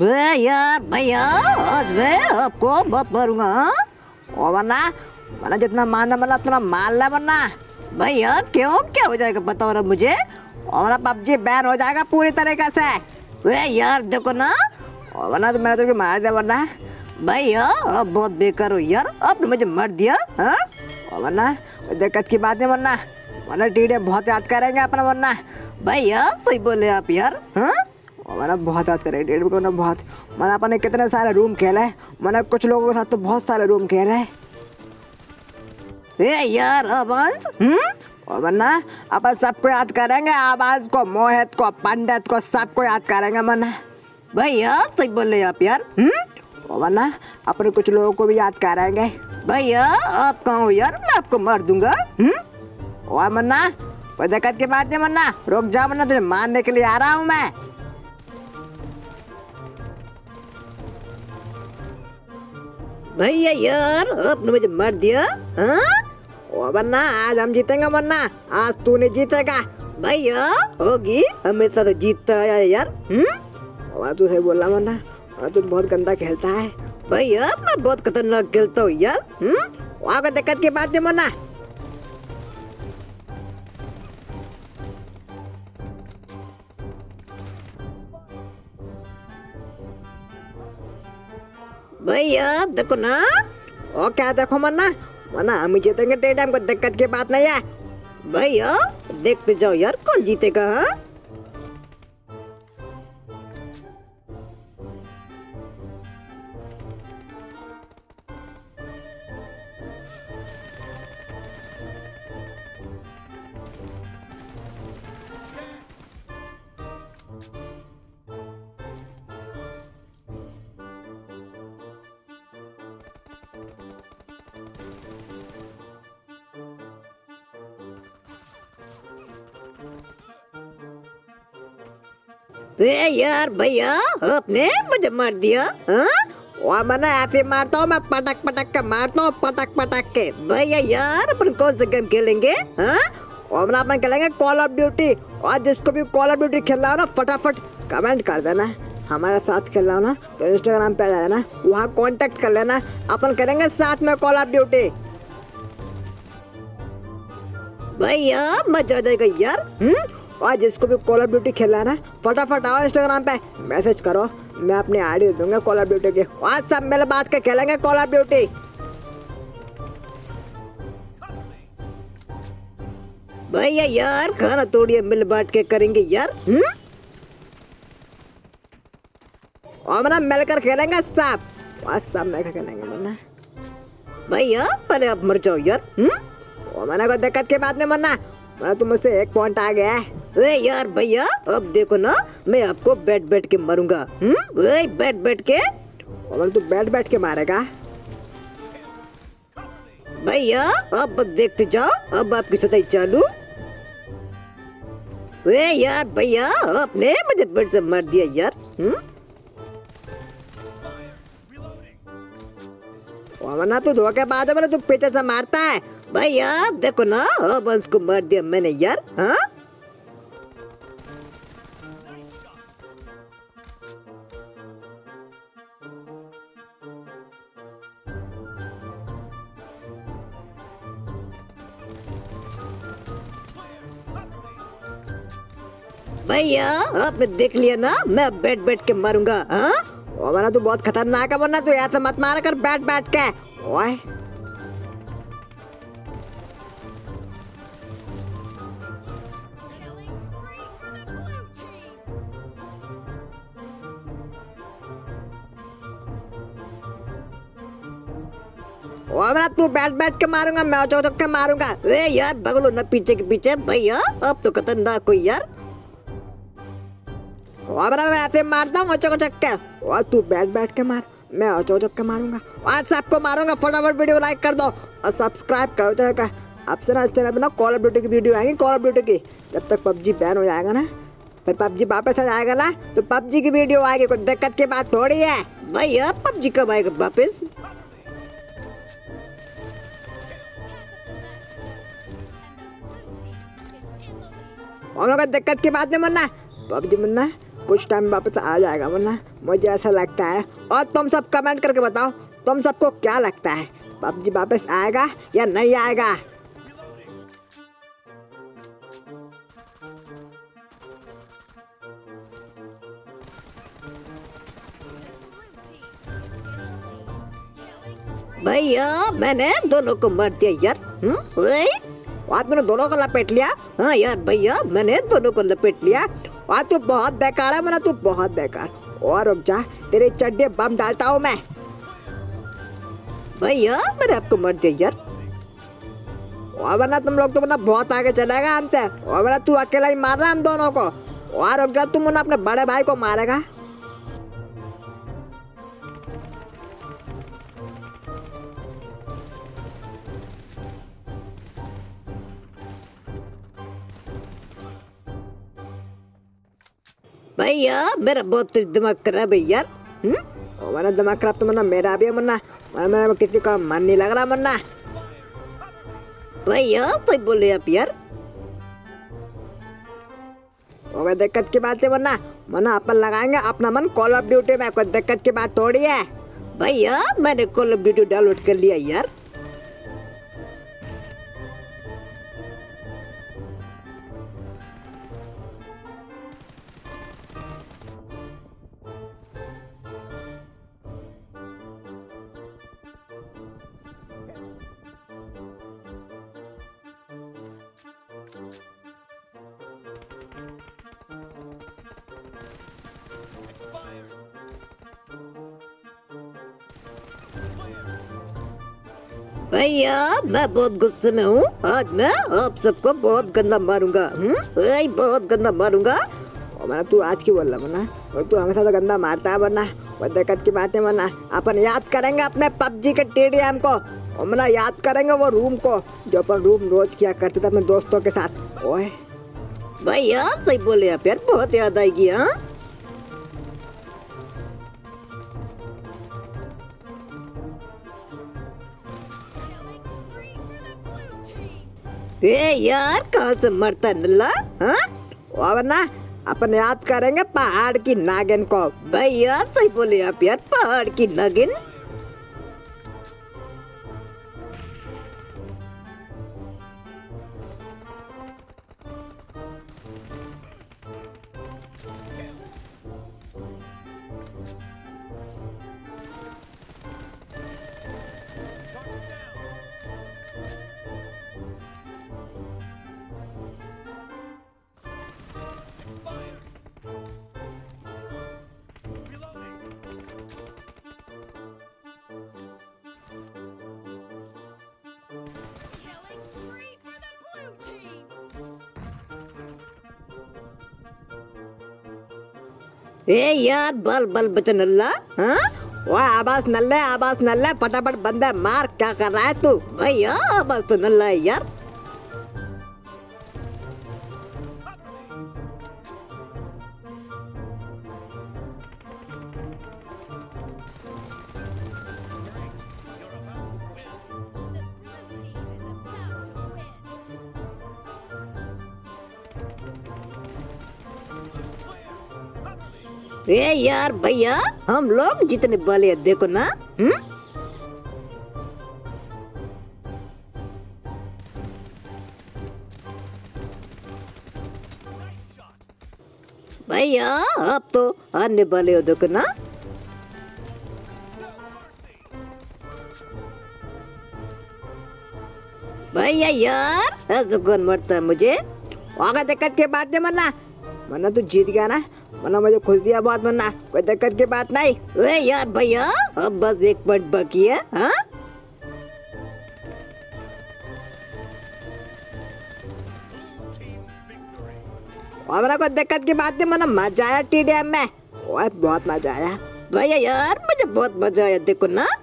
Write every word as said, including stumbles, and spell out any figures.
बे यार भैया आज मैं आपको बहुत मारूंगा। ओ वरना वरना जितना मारना बना उतना मारना बना भैया। क्यों क्या हो जाएगा बताओ ना मुझे। और पबजी बैन हो जाएगा पूरी तरीके से। अरे यार देखो ना वरना तो मैंने तुझे तो मार दिया वरना भैया। अब बहुत बेकार हो यार, आपने मुझे मर दिया। हाँ वरना दिक्कत की बात है वरना वरना टीडीएम बहुत याद करेंगे अपना वरना भैया। सही बोले आप यार। हाँ वरना बहुत याद करेंगे टीडीएम को ना बहुत। मैंने अपने कितने सारे रूम खेला है मैंने, कुछ लोगों के साथ तो बहुत सारे रूम खेला है। ए यार आवाज वरना अपन सबको याद करेंगे, आवाज को, मोहित को, पंडित को, सबको याद करेंगे मना भैया। सही बोले आप यार। वरना अपने कुछ लोगों को भी याद करेंगे भैया। आप कहो यार मैं आपको मार दूंगा। और मन्ना कोई दिक्कत की बात नहीं मन्ना, रुक जा मन्ना तुझे मारने के लिए आ रहा हूँ मैं। भैया यार आपने मुझे मार दिया। ओ मन्ना आज हम जीतेंगे मन्ना, आज तू नहीं जीतेगा भैया। होगी हमेशा तो जीतता है यार। हम्म तू सही बोला मन्ना, तू बहुत गंदा खेलता है भैया। मैं बहुत खतरनाक खेलता हूँ यार। हम्म आगे दिक्कत की बात है मन्ना। भैया देखो ना ओ क्या देखो मन्ना मना हम जीतेंगे टेडम को, दिक्कत की बात नहीं है भैया। देखते जाओ यार कौन जीतेगा। हाँ ए यार भैया आपने मुझे मार दिया। हाँ मैंने ऐसे मारता हूँ मैं, पटक पटक के मारता हूँ, पटक पटक के भैया। यार अपन कौन सा गेम खेलेंगे। हाँ और अपन खेलेंगे कॉल ऑफ ड्यूटी। और जिसको भी कॉल ऑफ ड्यूटी खेलना हो ना फटाफट कमेंट कर देना, हमारे साथ खेलना हो ना तो इंस्टाग्राम पे आ जाना, वहाँ कॉन्टेक्ट कर लेना, अपन करेंगे साथ में कॉल ऑफ ड्यूटी भैया। मजा आ जाएगा यार। हम्म और जिसको भी कॉल ऑफ ड्यूटी खेलना है ना फटाफट आओ इंस्टाग्राम पे मैसेज करो, मैं अपने आईडी दे दूंगा कॉल ऑफ ड्यूटी के, और सब मिल बांट के खेलेंगे कॉल ऑफ ड्यूटी भैया। यार खाना तोड़िए मिल बांट के करेंगे यार। हम्म और मना मिलकर खेलेंगे सब, और सब मिलकर खेलेंगे मना भैया। पहले आप मर जाओ यार। हम्म और मना को दिक्कत के बाद में मना मना तुम मुझसे एक पॉइंट आ गया है। अरे यार भैया अब देखो ना मैं आपको बैठ बैठ के मारूंगा। हम्म बैठ बैठ के और तू बैठ बैठ के मारेगा भैया। अब देखते जाओ अब आपकी सताई चालू। अरे यार भैया आपने मुझे फिर से मार दिया यार। हम्म वरना तू धोखेबाज है, मैंने तू पीछे से मारता है भैया। देखो ना बंस को मार दिया मैंने यार। हाँ भैया आपने देख लिया ना मैं बैठ बैठ के मारूंगा। हाँ और वरना तू बहुत खतरनाक है, वरना तू ऐसे मत मारा कर बैठ बैठ के। ओए वरना तू बैठ बैठ के मारूंगा मैं, चौक चौक के मारूंगा। अरे यार बगलो ना पीछे के पीछे भैया, अब तो खतरनाक हो यार। वरना मैं ऐसे मारता हूँ चौक चौक के, और तू बैठ बैठ के मार, मैं चौक चौक के मारूंगा। आज सबको मारूंगा। फटाफट वीडियो लाइक कर दो और सब्सक्राइब करो चैनल का। अब से ना चैनल ना कॉल ऑफ ड्यूटी की वीडियो आएगी, कॉल ऑफ ड्यूटी की। जब तक पबजी बैन हो जाएगा ना, फिर पबजी वापस आ जाएगा ना तो पबजी की वीडियो आएगी। कोई दिक्कत की बात थोड़ी है भैया। पबजी कब आएगा वापस। और दिक्कत की बात नहीं मन्ना, पबजी मन्ना कुछ टाइम वापस आ जाएगा वरना मुझे ऐसा लगता है। और तुम सब कमेंट करके बताओ तुम सबको क्या लगता है पबजी वापस आएगा या नहीं आएगा। भैया मैंने दोनों को मार दिया यार, आज मैंने दोनों को लपेट लिया। हाँ यार भैया मैंने दोनों को लपेट लिया। आज तू बहुत बेकार है मना, तू बहुत बेकार। और रुक जा तेरे चड्डे बम डालता हूँ मैं। भैया मैंने आपको मार दिया यार, और वरना तुम लोग तो वरना बहुत आगे चलेगा हमसे, और वरना तू अकेला ही मार रहा हम दोनों को। और रुक जा तुम अपने बड़े भाई को मारेगा। भैया मेरा बहुत तेज दिमाग खराब है यार, हमारा दिमाग खराब तो मना मेरा भी है मना, मेरा किसी का मन नहीं लग रहा मना। भैया तो बोले आप यार, कोई दिक्कत की बात है मना, मना अपन लगाएंगे अपना मन कॉल ऑफ ड्यूटी में, कोई दिक्कत की बात थोड़ी है। भैया मैंने कॉल ऑफ ड्यूटी डाउनलोड कर लिया यार। भैया मैं बहुत गुस्से में हूँ, आज मैं आप सबको बहुत गंदा मारूंगा, बहुत गंदा मारूंगा। मना तू आज की बोल रहा मना, और तू हमेशा तो गंदा मारता है मना, वो दिक्कत की बात है मना। अपन याद करेंगे अपने पबजी के टीडीएम को, और मना याद करेंगे वो रूम को जो अपन रूम रोज किया करते थे अपने दोस्तों के साथ। ओए भैया सही बोले आप यार, बहुत याद आएगी। हाँ ए यार कहाँ से मरता है नल्ला। हाँ वरना अपन याद करेंगे पहाड़ की नागिन को। भैया सही बोले आप यार, पहाड़ की नागिन। ए यार बल बल बचन नल्ला। हाँ वाह आवाज नल्ला, आवाज नल्ला, फटाफट बंदे मार, क्या कर रहा है तू। भैया आवाज तो नल्ला है यार। ए यार भैया हम लोग जितने बल है देखो ना। हम्म भैया अब तो अन्य बल हो देखो ना। भैया यार ऐसा कौन मरता है मुझे, आगे दिक्कत की बात है मना, मना तू जीत गया ना मना, मुझे खुश दिया बहुत मना, कोई दिक्कत की बात नहीं। अरे यार भैया अब बस एक पॉइंट बाकी है। हाँ और मेरा कोई दिक्कत की बात नहीं मना, मजा आया टीडीएम में, ओए बहुत मजा आया। भैया यार मुझे बहुत मजा आया देखो ना।